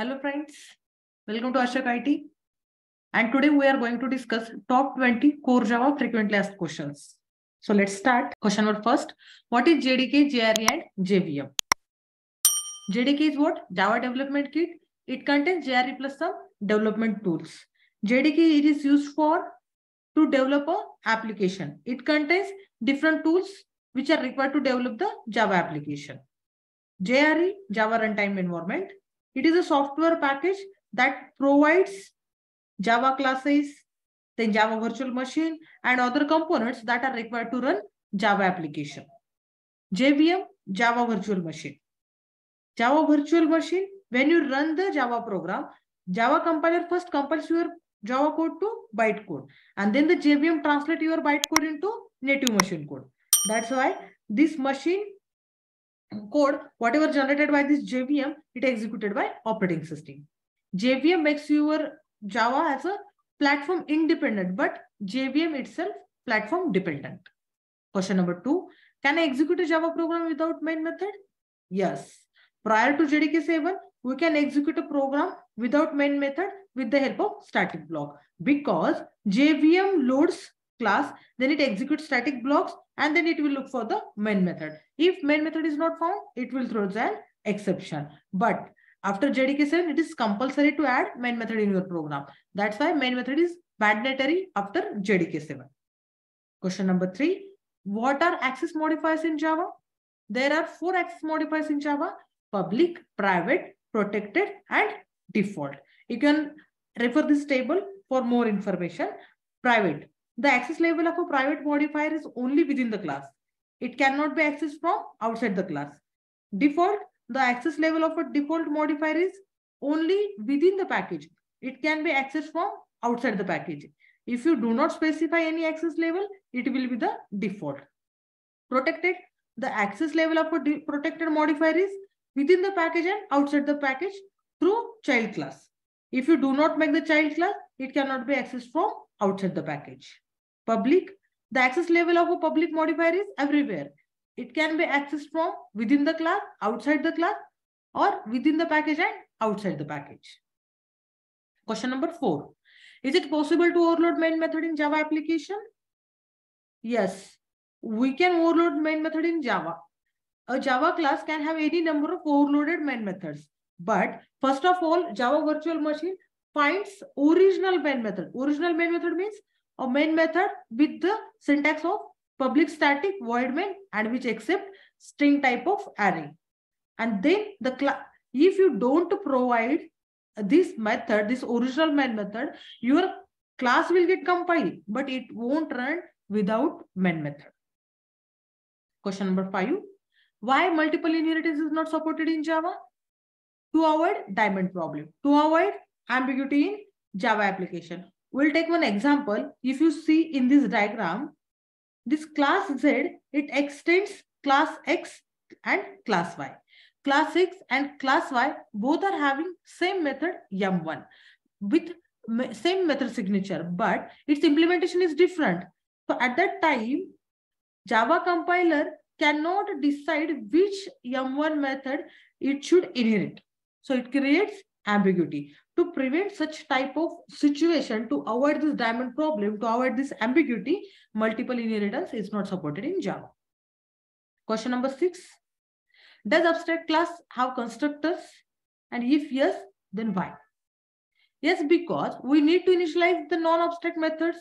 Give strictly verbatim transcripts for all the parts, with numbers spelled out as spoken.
Hello friends, welcome to Ashok I T, and today we are going to discuss top twenty Core Java frequently asked questions. So let's start. Question number first, what is J D K, J R E and J V M? J D K is what? Java Development Kit. It contains J R E plus some development tools. J D K it is used for to develop an application. It contains different tools which are required to develop the Java application. J R E, Java Runtime Environment. It is a software package that provides Java classes, then Java virtual machine and other components that are required to run Java application. J V M, Java virtual machine. Java virtual machine, when you run the Java program, Java compiler first compiles your Java code to bytecode, and then the J V M translates your bytecode into native machine code. That's why this machine code, whatever generated by this J V M, it is executed by operating system. J V M makes your Java as a platform independent, but J V M itself platform dependent. Question number two, can I execute a Java program without main method? Yes. Prior to J D K seven, we can execute a program without main method with the help of static block, because J V M loads class, then it executes static blocks, and then it will look for the main method. If main method is not found, it will throw an exception. But after J D K seven, it is compulsory to add main method in your program. That's why main method is mandatory after J D K seven. Question number three, what are access modifiers in Java? There are four access modifiers in Java: public, private, protected, and default. You can refer this table for more information. Private. The access level of a private modifier is only within the class. It cannot be accessed from outside the class. Default, the access level of a default modifier is only within the package. It can be accessed from outside the package. If you do not specify any access level, it will be the default. Protected, the access level of a protected modifier is within the package and outside the package through child class. If you do not make the child class, it cannot be accessed from outside the package. Public, the access level of a public modifier is everywhere. It can be accessed from within the class, outside the class, or within the package and outside the package. Question number four, is it possible to overload main method in Java application? Yes, we can overload main method in Java. A Java class can have any number of overloaded main methods. But first of all, Java virtual machine finds original main method. Original main method means a main method with the syntax of public static void main and which accept string type of array. And then the class, if you don't provide this method, this original main method, your class will get compiled, but it won't run without main method. Question number five, why multiple inheritance is not supported in Java? To avoid diamond problem, to avoid ambiguity in Java application. We'll take one example. If you see in this diagram, this class Z, it extends class X and class Y. Class X and class Y both are having same method yum one with same method signature, but its implementation is different. So at that time, Java compiler cannot decide which yum one method it should inherit. So it creates ambiguity. To prevent such type of situation, to avoid this diamond problem, to avoid this ambiguity, multiple inheritance is not supported in Java. Question number six, does abstract class have constructors? And if yes, then why? Yes, because we need to initialize the non-abstract methods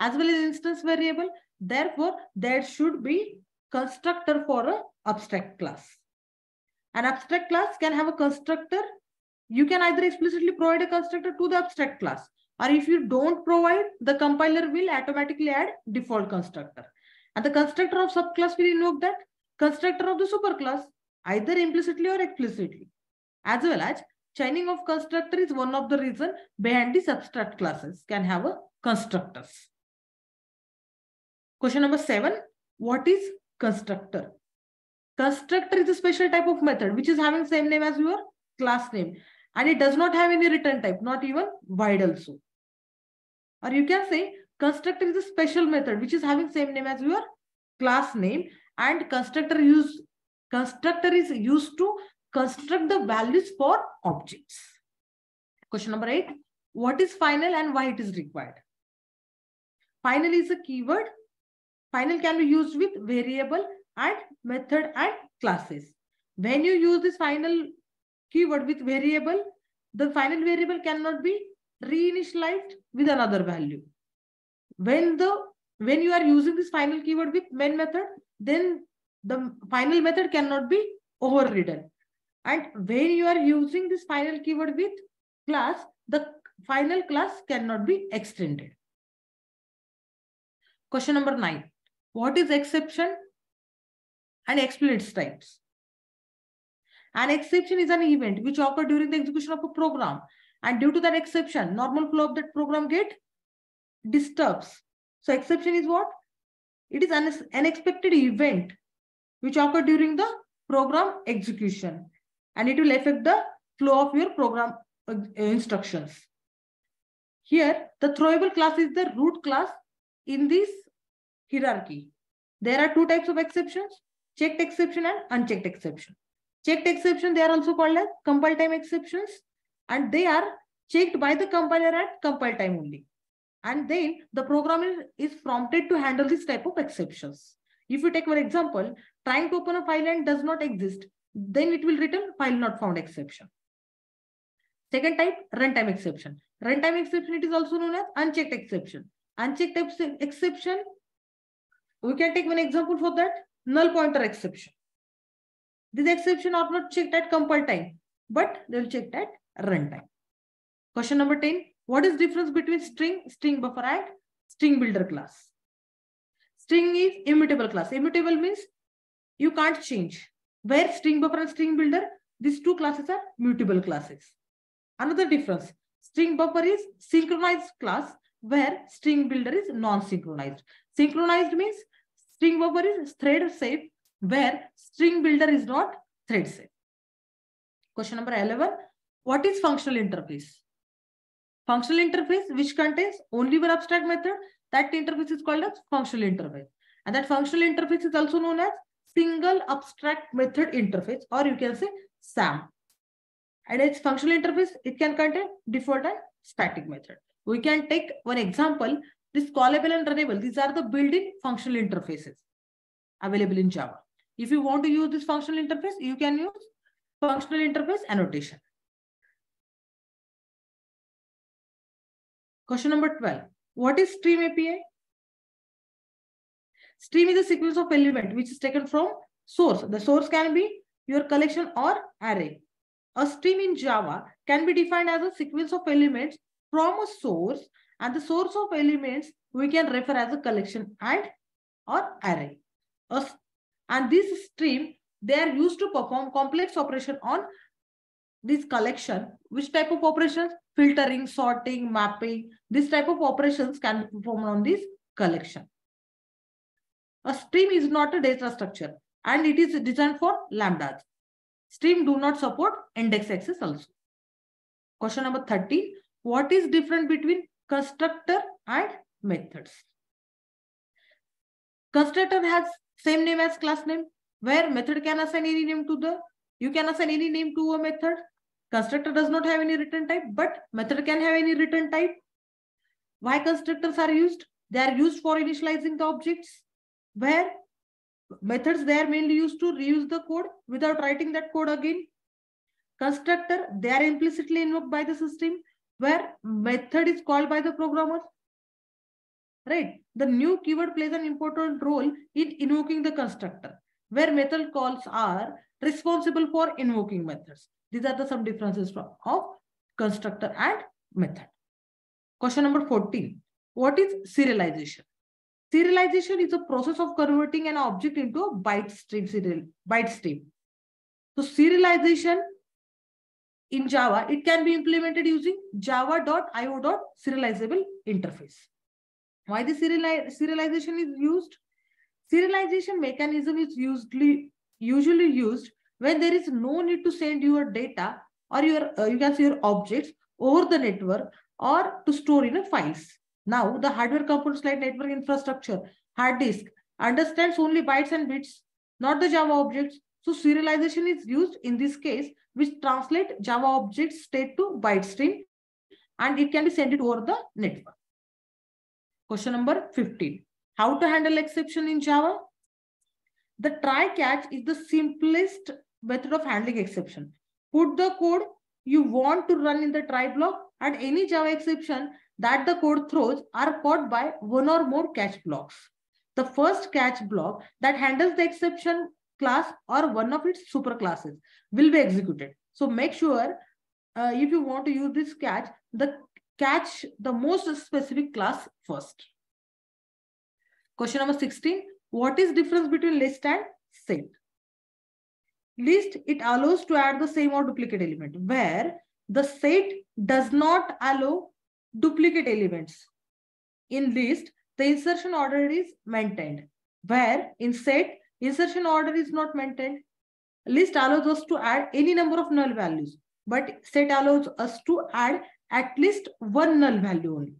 as well as instance variable. Therefore, there should be constructor for an abstract class. An abstract class can have a constructor. You can either explicitly provide a constructor to the abstract class, or if you don't provide, the compiler will automatically add default constructor. And the constructor of subclass will invoke that constructor of the superclass, either implicitly or explicitly. As well as chaining of constructor is one of the reasons behind these abstract classes can have a constructors. Question number seven, what is constructor? Constructor is a special type of method which is having same name as your class name, and it does not have any return type, not even void also. Or you can say constructor is a special method which is having same name as your class name, and constructor use constructor is used to construct the values for objects. Question number eight, what is final and why it is required? Final is a keyword. Final can be used with variable and method and classes. When you use this final keyword with variable, the final variable cannot be reinitialized with another value. When the when you are using this final keyword with main method, then the final method cannot be overridden. And when you are using this final keyword with class, the final class cannot be extended. Question number nine. What is exception and exploits types? An exception is an event which occurred during the execution of a program, and due to that exception, normal flow of that program get disturbs. So exception is what? It is an unexpected event which occurred during the program execution, and it will affect the flow of your program instructions. Here, the throwable class is the root class in this hierarchy. There are two types of exceptions, checked exception and unchecked exception. Checked exception, they are also called as compile time exceptions, and they are checked by the compiler at compile time only. And then the programmer is prompted to handle this type of exceptions. If you take one example, trying to open a file and does not exist, then it will return file not found exception. Second type, runtime exception. Runtime exception, it is also known as unchecked exception. Unchecked exception, we can take one example for that, null pointer exception. These exceptions are not checked at compile time, but they will checked at runtime. Question number ten. What is the difference between string, string buffer, and string builder class? String is immutable class. Immutable means you can't change. Where string buffer and string builder, these two classes are mutable classes. Another difference, string buffer is synchronized class, where string builder is non-synchronized. Synchronized means string buffer is thread safe, where string builder is not thread safe. Question number eleven. What is functional interface? Functional interface which contains only one abstract method, that interface is called as functional interface. And that functional interface is also known as single abstract method interface, or you can say SAM. And its functional interface, it can contain default and static method. We can take one example, this callable and runnable. These are the built-in functional interfaces available in Java. If you want to use this functional interface, you can use functional interface annotation. Question number twelve. What is Stream A P I? Stream is a sequence of elements which is taken from source. The source can be your collection or array. A stream in Java can be defined as a sequence of elements from a source, and the source of elements we can refer as a collection and or array. And this stream, they are used to perform complex operation on this collection. Which type of operations? Filtering, sorting, mapping, this type of operations can be performed on this collection. A stream is not a data structure, and it is designed for lambdas. Stream do not support index access also. Question number thirteen. What is different between constructor and methods? Constructor has same name as class name, where method can assign any name to the, you can assign any name to a method. Constructor does not have any return type, but method can have any return type. Why constructors are used? They are used for initializing the objects, where methods, they are mainly used to reuse the code without writing that code again. Constructor, they are implicitly invoked by the system, where method is called by the programmer. Right? The new keyword plays an important role in invoking the constructor, where method calls are responsible for invoking methods. These are the some differences from, of constructor and method. Question number fourteen. What is serialization? Serialization is a process of converting an object into a byte stream. Serial, byte stream. So serialization in Java, it can be implemented using java dot i o dot serializable interface. Why the serializ serialization is used? Serialization mechanism is usually, usually used when there is no need to send your data or your, uh, you can say your objects over the network or to store in a files. Now the hardware components like network infrastructure, hard disk understands only bytes and bits, not the Java objects. So serialization is used in this case, which translate Java object state to byte stream and it can be sent it over the network. Question number fifteen. How to handle exception in Java? The try catch is the simplest method of handling exception. Put the code you want to run in the try block, and any Java exception that the code throws are caught by one or more catch blocks. The first catch block that handles the exception class or one of its superclasses will be executed. So make sure uh, if you want to use this catch, the catch the most specific class first. Question number sixteen. What is difference between list and set? List, it allows to add the same or duplicate element, where the set does not allow duplicate elements. In list, the insertion order is maintained, where in set, insertion order is not maintained. List allows us to add any number of null values, but set allows us to add at least one null value only.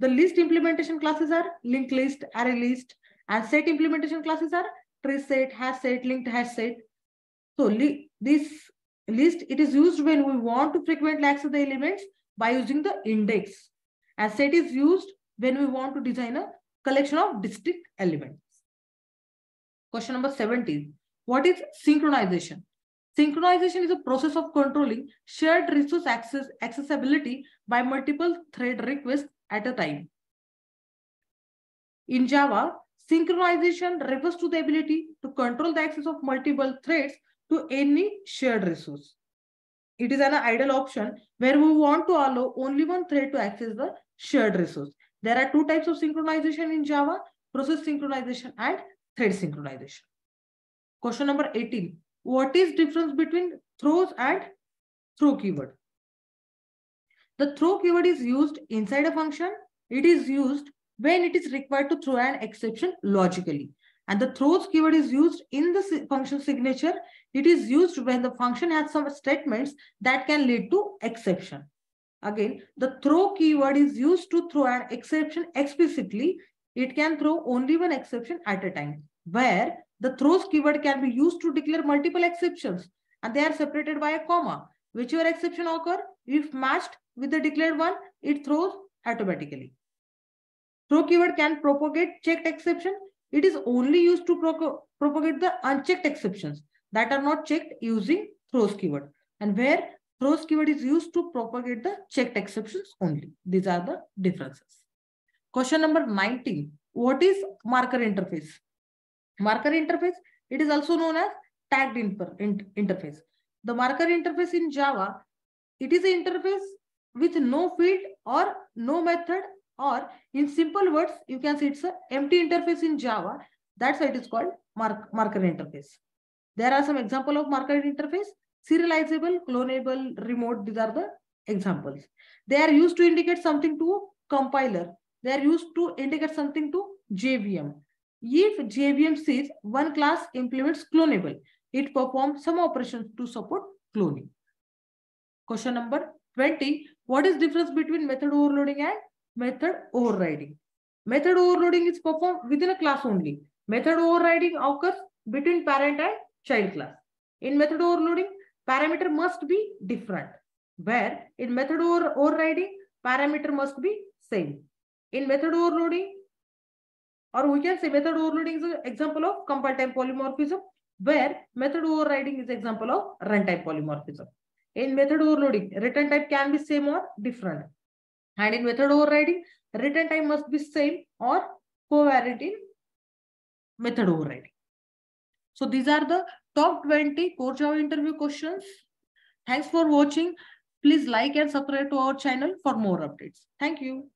The list implementation classes are linked list, array list, and set implementation classes are tree set, hash set, linked hash set. So li this list, it is used when we want to frequently access the elements by using the index. And set is used when we want to design a collection of distinct elements. Question number seventeen. What is synchronization? Synchronization is a process of controlling shared resource access accessibility by multiple thread requests at a time. In Java, synchronization refers to the ability to control the access of multiple threads to any shared resource. It is an idle option where we want to allow only one thread to access the shared resource. There are two types of synchronization in Java: process synchronization and thread synchronization. Question number eighteen. What is difference between throws and throw keyword? The throw keyword is used inside a function. It is used when it is required to throw an exception logically. And the throws keyword is used in the function signature. It is used when the function has some statements that can lead to exception. Again, the throw keyword is used to throw an exception explicitly. It can throw only one exception at a time, where the throws keyword can be used to declare multiple exceptions, and they are separated by a comma. Whichever exception occurs, if matched with the declared one, it throws automatically. Throw keyword can propagate checked exception. It is only used to pro propagate the unchecked exceptions that are not checked using throws keyword, and where throws keyword is used to propagate the checked exceptions only. These are the differences. Question number nineteen. What is marker interface? Marker interface, it is also known as tagged interface. The marker interface in Java, it is an interface with no field or no method, or in simple words, you can say it's an empty interface in Java. That's why it is called mark, marker interface. There are some examples of marker interface: serializable, clonable, remote. These are the examples. They are used to indicate something to compiler. They are used to indicate something to J V M. If J V M says one class implements clonable, it performs some operations to support cloning. Question number twenty. What is the difference between method overloading and method overriding? Method overloading is performed within a class only. Method overriding occurs between parent and child class. In method overloading, parameter must be different, where in method over overriding, parameter must be same. In method overloading, or we can say method overloading is an example of compile time polymorphism, where method overriding is an example of runtime polymorphism. In method overloading, return type can be same or different. And in method overriding, return type must be same or covariant in method overriding. So these are the top twenty Core Java interview questions. Thanks for watching. Please like and subscribe to our channel for more updates. Thank you.